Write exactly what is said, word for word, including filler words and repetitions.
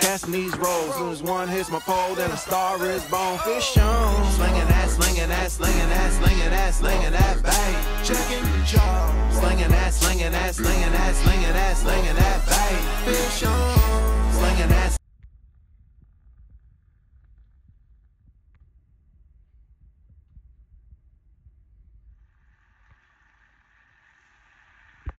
Casting these rolls, soon as one hits my pole, then a star is bone. Fish on, slinging that, slinging that, slinging that, slinging that, slinging that, bang. Checking the jaw, slinging that, slinging that, slinging that, slinging that, slinging that, bang.